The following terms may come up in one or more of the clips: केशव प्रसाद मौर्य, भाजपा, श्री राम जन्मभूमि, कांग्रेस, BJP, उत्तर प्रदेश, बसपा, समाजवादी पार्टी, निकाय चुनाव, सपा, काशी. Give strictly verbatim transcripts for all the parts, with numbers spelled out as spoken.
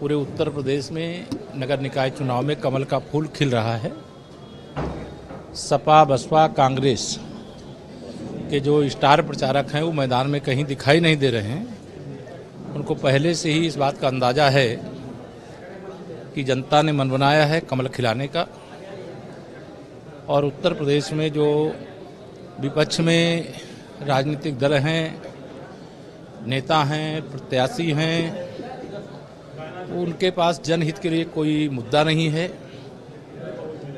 पूरे उत्तर प्रदेश में नगर निकाय चुनाव में कमल का फूल खिल रहा है। सपा, बसपा, कांग्रेस के जो स्टार प्रचारक हैं वो मैदान में कहीं दिखाई नहीं दे रहे हैं। उनको पहले से ही इस बात का अंदाज़ा है कि जनता ने मन बनाया है कमल खिलाने का। और उत्तर प्रदेश में जो विपक्ष में राजनीतिक दल हैं, नेता हैं, प्रत्याशी हैं, उनके पास जनहित के लिए कोई मुद्दा नहीं है।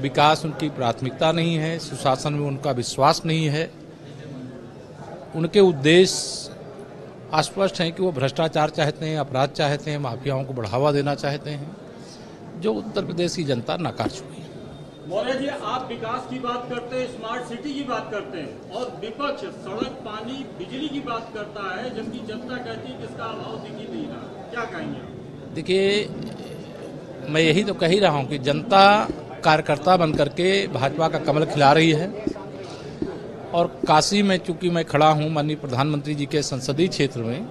विकास उनकी प्राथमिकता नहीं है, सुशासन में उनका विश्वास नहीं है। उनके उद्देश्य स्पष्ट हैं कि वो भ्रष्टाचार चाहते हैं, अपराध चाहते हैं, माफियाओं को बढ़ावा देना चाहते हैं, जो उत्तर प्रदेश की जनता नकार चुकी है। मौर्य जी, आप विकास की बात करते हैं, स्मार्ट सिटी की बात करते हैं, और विपक्ष सड़क, पानी, बिजली की बात करता है, जबकि जनता कहती है कि इसका अभाव दिख ही नहीं रहा। क्या कहेंगे? देखिए, मैं यही तो कह ही रहा हूँ कि जनता कार्यकर्ता बन करके भाजपा का कमल खिला रही है। और काशी में चूँकि मैं खड़ा हूँ, माननीय प्रधानमंत्री जी के संसदीय क्षेत्र में,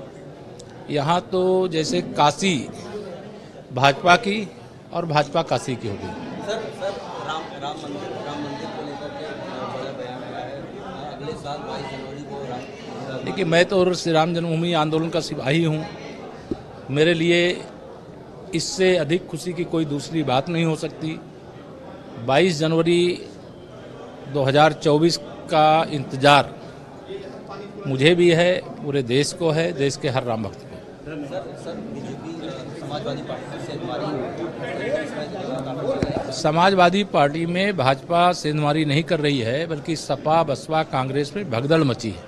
यहाँ तो जैसे काशी भाजपा की और भाजपा काशी की होगी। सर, सर राम राम मंदिर राम मंदिर को लेकर के बड़ा बयान आया है, अगले साल बाईस जनवरी को राम। देखिए, मैं तो और श्री राम जन्मभूमि आंदोलन का सिपाही हूँ। मेरे लिए इससे अधिक खुशी की कोई दूसरी बात नहीं हो सकती। बाईस जनवरी दो हज़ार चौबीस का इंतज़ार मुझे भी है, पूरे देश को है, देश के हर राम भक्त को। Sir, sir BJP समाजवादी पार्टी से हमारी समाजवादी पार्टी में भाजपा सेंधमारी नहीं कर रही है, बल्कि सपा, बसपा, कांग्रेस में भगदड़ मची है।